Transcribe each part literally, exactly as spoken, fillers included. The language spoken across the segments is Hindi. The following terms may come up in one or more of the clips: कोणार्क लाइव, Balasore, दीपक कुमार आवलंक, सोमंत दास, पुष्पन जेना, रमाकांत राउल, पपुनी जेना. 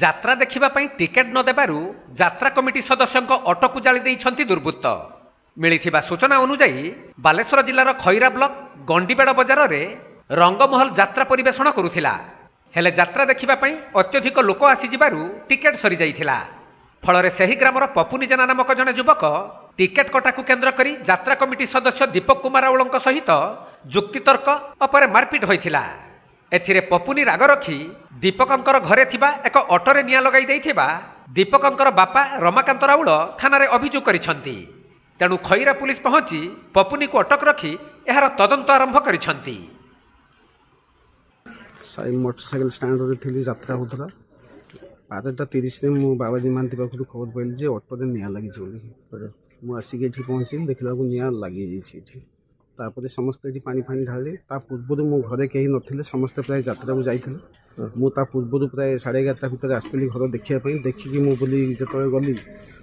जात्रा देखिबा पई टिकेट न देबारु जात्रा कमिटी सदस्यक ऑटो को जाली दैछंती दुर्बृत्त। मिलिथिबा सूचना अनुयायी बालेश्वर जिलार खैरा ब्लक गंडीबेड़ बजार रे रंगमहल जात्रा परिवेषण करुथिला। हेले जात्रा देखिबा पई अत्यधिक लोक आसी जिबारु टिकेट सरी जाइथिला। फलरे सेही ग्रामर पपुनी जेना नामक जने युवक टिकेट कटाकू केन्द्र करी जात्रा कमिटी सदस्य दीपक कुमार आवलंक सहित युक्तितर्क अपरे मारपीट होइथिला। एथिरे पपुनी राग रखी दीपकंकर घरे थिबा एक ऑटोरे निया लगाई देथिबा दीपकंकर बापा रमाकांत राउल थाना रे अभियोग करिसंती। तेणु खैरा पुलिस पहुंची पपुनी को अटक रखी एहार तदंत आरंभ करिसंती। साइ मोटरसाइकिल स्टैंड रे थिली यात्रा होतला बारटा तीस रे मु बाबाजी मानती पाखु खबर पइल जे ऑटो रे निया लागि जोली मु आसी के एठी पहुंची देखला को निया लागि जेछि एठी तापरे समस्त एठी पानी फानी ढाले ता पूर्व मो घरे कहीं नथिले समस्त प्राय यात्रा को जाइथिले। मु ता पूर्व प्राय साढ़े एगारटा भितर आसली घर देखिया पई देखिकी मु बोली जतबे गली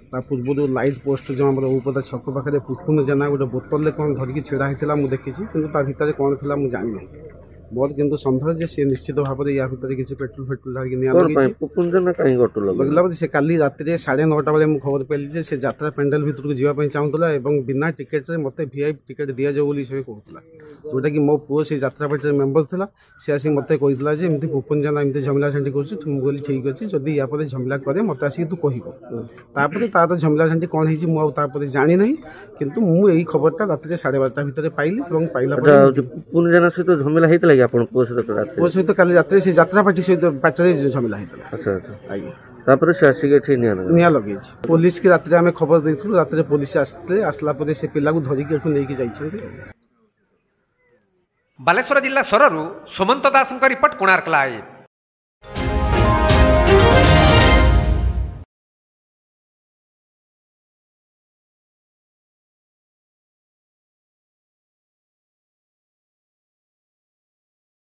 ता पूर्व लाइट पोस्ट जो हमर उपदा छक पाखे पुष्पन जेना गोटे बोतल कौन धरिकी छेड़ा होता मुझे देखी कि भितर कौन था मुझे जानी ना बहुत किंतु संदेह जे से निश्चित भाव में या भितर किसी पेट्रोल फेट्रोल ढाली नहीं पुष्पन जेना कहीं गटुल लगला से काली राति साढ़े नौटा बेले खबर पाइली जे से यात्रा पेंडेल भितर को जावाई चाहूँला और बिना टिकेट मत वीआईपी टिकेट दि जाओ से कहला जोटा कि मो पुओ से यात्रा पार्टी मेम्बर था सी आसिक मत कहला पुष्पन जेना एमती झमेला झाँटी करी ठीक अच्छे जदि या झमेला कै मत आसिक तू कहपर तार झमेला झाँटी कौन है मुझे जाणी ना कितु मुझे खबरटा राति साढ़े बारटा भितर पाइली और पाइला पुष्पन जेना सहित झमेला होता सहित काली रात से यात्रा पार्टी सहित पार्टी झमेला निया लगे पुलिस के रात खबर देलु रात पुलिस आसते आसला से पिला धरिक नहीं जाइए। बालेश्वर जिला सोमंत दास रिपोर्ट कोणार्क लाइव।